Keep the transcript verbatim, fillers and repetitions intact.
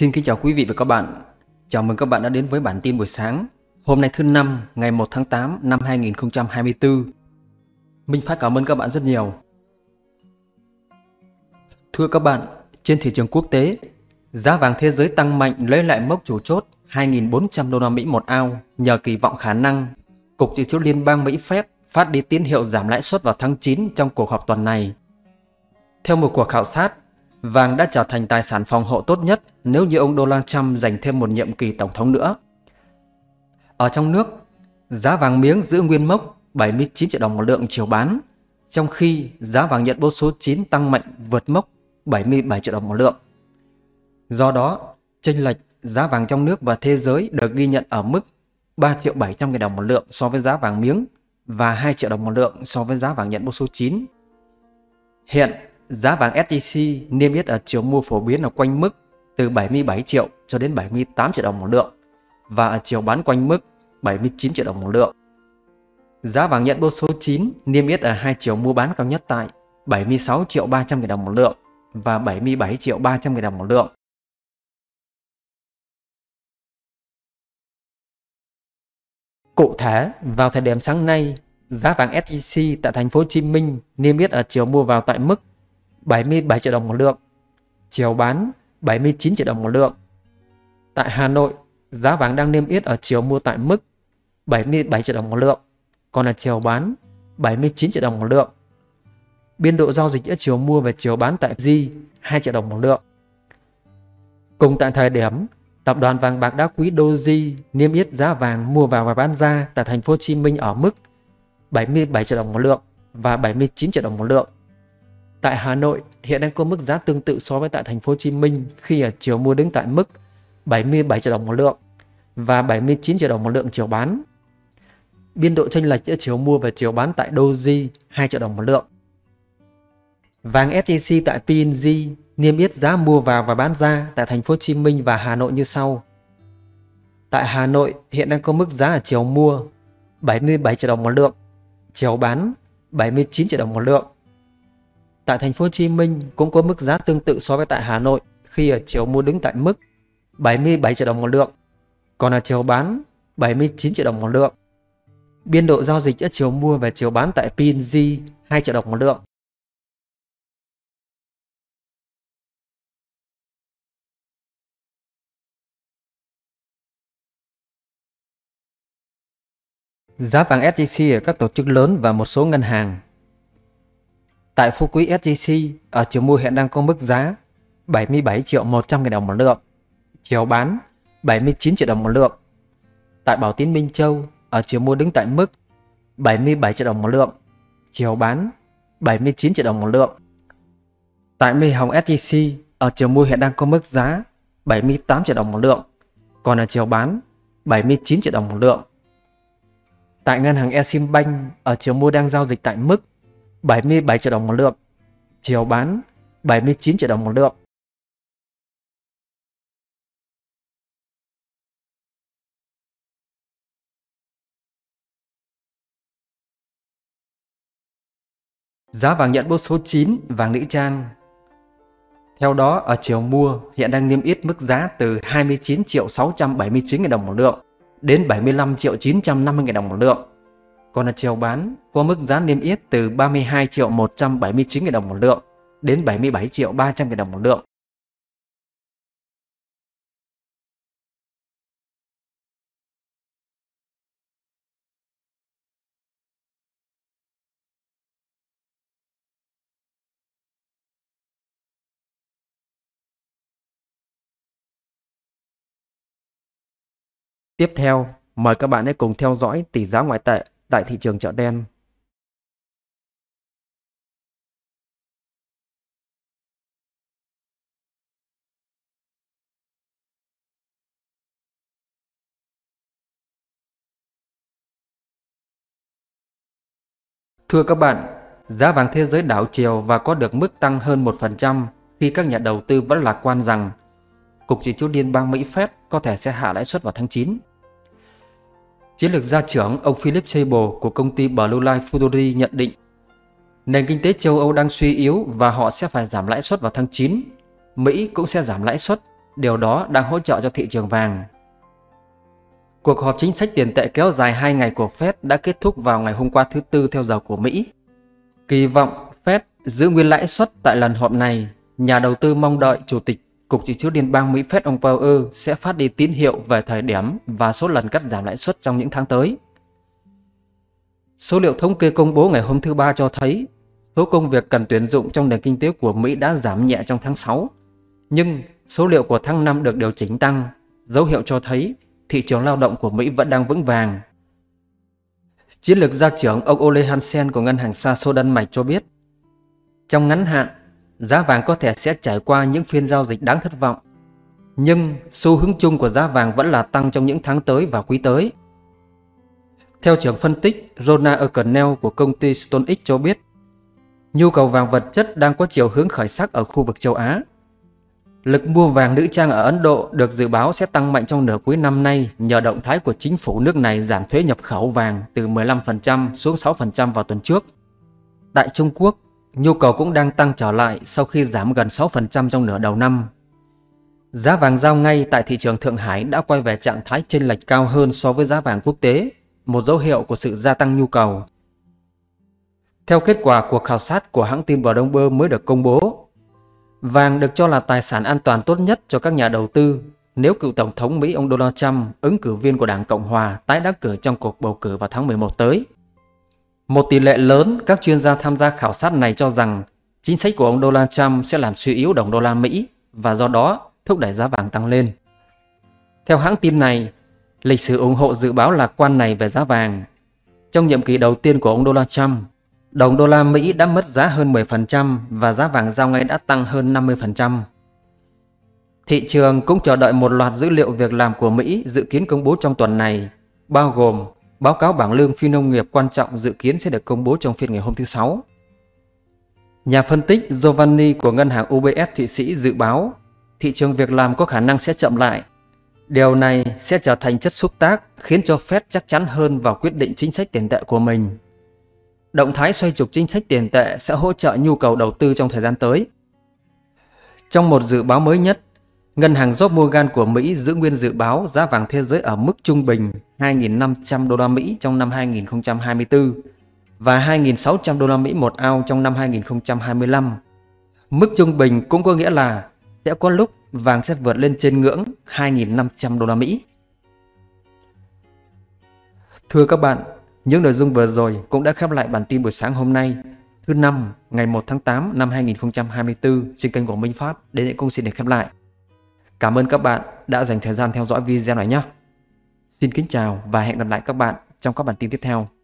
Xin kính chào quý vị và các bạn. Chào mừng các bạn đã đến với bản tin buổi sáng. Hôm nay thứ năm, ngày một tháng tám năm hai nghìn không trăm hai mươi tư. Minh Phát cảm ơn các bạn rất nhiều. Thưa các bạn, trên thị trường quốc tế, giá vàng thế giới tăng mạnh lấy lại mốc chủ chốt hai nghìn bốn trăm đô la Mỹ một ao nhờ kỳ vọng khả năng Cục Dự trữ Liên bang Mỹ Fed phát đi tín hiệu giảm lãi suất vào tháng chín trong cuộc họp tuần này. Theo một cuộc khảo sát, vàng đã trở thành tài sản phòng hộ tốt nhất nếu như ông Donald Trump giành thêm một nhiệm kỳ tổng thống nữa. Ở trong nước, giá vàng miếng giữ nguyên mốc bảy mươi chín triệu đồng một lượng chiều bán, trong khi giá vàng nhận bốt số chín tăng mạnh vượt mốc bảy mươi bảy triệu đồng một lượng. Do đó, chênh lệch giá vàng trong nước và thế giới được ghi nhận ở mức ba triệu bảy trăm nghìn đồng một lượng so với giá vàng miếng và hai triệu đồng một lượng so với giá vàng nhận bốt số chín. Hiện, giá vàng ét gi xê niêm yết ở chiều mua phổ biến là quanh mức từ bảy mươi bảy triệu cho đến bảy mươi tám triệu đồng một lượng và ở chiều bán quanh mức bảy mươi chín triệu đồng một lượng. Giá vàng nhận bốt số chín niêm yết ở hai chiều mua bán cao nhất tại bảy mươi sáu triệu ba trăm nghìn đồng một lượng và bảy mươi bảy triệu ba trăm nghìn đồng một lượng. Cụ thể, vào thời điểm sáng nay, giá vàng ét gi xê tại thành phố Hồ Chí Minh niêm yết ở chiều mua vào tại mức bảy mươi bảy triệu đồng một lượng, chiều bán bảy mươi chín triệu đồng một lượng. Tại Hà Nội, giá vàng đang niêm yết ở chiều mua tại mức bảy mươi bảy triệu đồng một lượng, còn là chiều bán bảy mươi chín triệu đồng một lượng. Biên độ giao dịch giữa chiều mua và chiều bán tại Doji hai triệu đồng một lượng. Cùng tại thời điểm, Tập đoàn Vàng bạc đá quý Doji niêm yết giá vàng mua vào và bán ra tại thành phố Hồ Chí Minh ở mức bảy mươi bảy triệu đồng một lượng và bảy mươi chín triệu đồng một lượng. Tại Hà Nội, hiện đang có mức giá tương tự so với tại thành phố Hồ Chí Minh khi ở chiều mua đứng tại mức bảy mươi bảy triệu đồng một lượng và bảy mươi chín triệu đồng một lượng chiều bán. Biên độ chênh lệch giữa chiều mua và chiều bán tại Doji hai triệu đồng một lượng. Vàng ét gi xê tại pê en gi niêm yết giá mua vào và bán ra tại thành phố Hồ Chí Minh và Hà Nội như sau. Tại Hà Nội, hiện đang có mức giá ở chiều mua bảy mươi bảy triệu đồng một lượng, chiều bán bảy mươi chín triệu đồng một lượng. Tại thành phố Hồ Chí Minh cũng có mức giá tương tự so với tại Hà Nội khi ở chiều mua đứng tại mức bảy mươi bảy triệu đồng một lượng, còn ở chiều bán bảy mươi chín triệu đồng một lượng. Biên độ giao dịch giữa chiều mua và chiều bán tại pê en gi hai triệu đồng một lượng. Giá vàng ét gi xê ở các tổ chức lớn và một số ngân hàng. Tại Phú Quý ét giê xê, ở chiều mua hiện đang có mức giá bảy mươi bảy triệu một trăm nghìn đồng một lượng, chiều bán bảy mươi chín triệu đồng một lượng. Tại Bảo Tín Minh Châu, ở chiều mua đứng tại mức bảy mươi bảy triệu đồng một lượng, chiều bán bảy mươi chín triệu đồng một lượng. Tại Mỹ Hồng ét giê xê, ở chiều mua hiện đang có mức giá bảy mươi tám triệu đồng một lượng, còn ở chiều bán bảy mươi chín triệu đồng một lượng. Tại ngân hàng E-Sim Bank, ở chiều mua đang giao dịch tại mức bảy mươi bảy triệu đồng một lượng, chiều bán bảy mươi chín triệu đồng một lượng. Giá vàng nhận bốt số chín, vàng nữ trang. Theo đó, ở chiều mua hiện đang niêm yết mức giá từ hai mươi chín triệu sáu trăm bảy mươi chín nghìn đồng một lượng đến bảy mươi lăm triệu chín trăm năm mươi nghìn đồng một lượng. Còn ở chiều bán có mức giá niêm yết từ ba mươi hai triệu một trăm bảy mươi chín nghìn đồng một lượng đến bảy mươi bảy triệu ba trăm nghìn đồng một lượng. Tiếp theo, mời các bạn hãy cùng theo dõi tỷ giá ngoại tệ tại thị trường chợ đen. Thưa các bạn, giá vàng thế giới đảo chiều và có được mức tăng hơn một phần trăm khi các nhà đầu tư vẫn lạc quan rằng Cục Dự trữ Liên bang Mỹ Fed có thể sẽ hạ lãi suất vào tháng chín. Chiến lược gia trưởng ông Philip Chable của công ty Blue Line Futuri nhận định nền kinh tế châu Âu đang suy yếu và họ sẽ phải giảm lãi suất vào tháng chín. Mỹ cũng sẽ giảm lãi suất Điều đó đang hỗ trợ cho thị trường vàng. Cuộc họp chính sách tiền tệ kéo dài hai ngày của Fed đã kết thúc vào ngày hôm qua thứ Tư theo giờ của Mỹ. Kỳ vọng Fed giữ nguyên lãi suất tại lần họp này, nhà đầu tư mong đợi Chủ tịch Cục Dự trữ Liên bang Mỹ Fed ông Powell sẽ phát đi tín hiệu về thời điểm và số lần cắt giảm lãi suất trong những tháng tới. Số liệu thống kê công bố ngày hôm thứ Ba cho thấy số công việc cần tuyển dụng trong nền kinh tế của Mỹ đã giảm nhẹ trong tháng sáu, nhưng số liệu của tháng năm được điều chỉnh tăng, dấu hiệu cho thấy thị trường lao động của Mỹ vẫn đang vững vàng. Chiến lược gia trưởng ông Ole Hansen của ngân hàng Saxo Đan Mạch cho biết, trong ngắn hạn, giá vàng có thể sẽ trải qua những phiên giao dịch đáng thất vọng, nhưng xu hướng chung của giá vàng vẫn là tăng trong những tháng tới và quý tới. Theo trưởng phân tích Ronald O'Connell của công ty StoneX cho biết, nhu cầu vàng vật chất đang có chiều hướng khởi sắc ở khu vực châu Á. Lực mua vàng nữ trang ở Ấn Độ được dự báo sẽ tăng mạnh trong nửa cuối năm nay nhờ động thái của chính phủ nước này giảm thuế nhập khẩu vàng từ mười lăm phần trăm xuống sáu phần trăm vào tuần trước. Tại Trung Quốc, nhu cầu cũng đang tăng trở lại sau khi giảm gần sáu phần trăm trong nửa đầu năm. Giá vàng giao ngay tại thị trường Thượng Hải đã quay về trạng thái chênh lệch cao hơn so với giá vàng quốc tế, một dấu hiệu của sự gia tăng nhu cầu. Theo kết quả của khảo sát của hãng tin Bloomberg mới được công bố, vàng được cho là tài sản an toàn tốt nhất cho các nhà đầu tư nếu cựu Tổng thống Mỹ ông Donald Trump, ứng cử viên của Đảng Cộng Hòa, tái đắc cử trong cuộc bầu cử vào tháng mười một tới. Một tỷ lệ lớn các chuyên gia tham gia khảo sát này cho rằng chính sách của ông Donald Trump sẽ làm suy yếu đồng đô la Mỹ và do đó thúc đẩy giá vàng tăng lên. Theo hãng tin này, lịch sử ủng hộ dự báo lạc quan này về giá vàng. Trong nhiệm kỳ đầu tiên của ông Donald Trump, đồng đô la Mỹ đã mất giá hơn mười phần trăm và giá vàng giao ngay đã tăng hơn năm mươi phần trăm. Thị trường cũng chờ đợi một loạt dữ liệu việc làm của Mỹ dự kiến công bố trong tuần này, bao gồm báo cáo bảng lương phi nông nghiệp quan trọng dự kiến sẽ được công bố trong phiên ngày hôm thứ Sáu. Nhà phân tích Giovanni của ngân hàng U B S Thụy Sĩ dự báo thị trường việc làm có khả năng sẽ chậm lại. Điều này sẽ trở thành chất xúc tác khiến cho Fed chắc chắn hơn vào quyết định chính sách tiền tệ của mình. Động thái xoay trục chính sách tiền tệ sẽ hỗ trợ nhu cầu đầu tư trong thời gian tới. Trong một dự báo mới nhất, ngân hàng gi pê Morgan của Mỹ giữ nguyên dự báo giá vàng thế giới ở mức trung bình hai nghìn năm trăm đô la Mỹ trong năm hai nghìn không trăm hai mươi tư và hai nghìn sáu trăm đô la Mỹ một ounce trong năm hai nghìn không trăm hai mươi lăm. Mức trung bình cũng có nghĩa là sẽ có lúc vàng sẽ vượt lên trên ngưỡng hai nghìn năm trăm đô la Mỹ. Thưa các bạn, những nội dung vừa rồi cũng đã khép lại bản tin buổi sáng hôm nay, thứ Năm, ngày một tháng tám năm hai nghìn không trăm hai mươi tư trên kênh của Minh Phát. Đến đây cũng xin để khép lại. Cảm ơn các bạn đã dành thời gian theo dõi video này nhé. Xin kính chào và hẹn gặp lại các bạn trong các bản tin tiếp theo.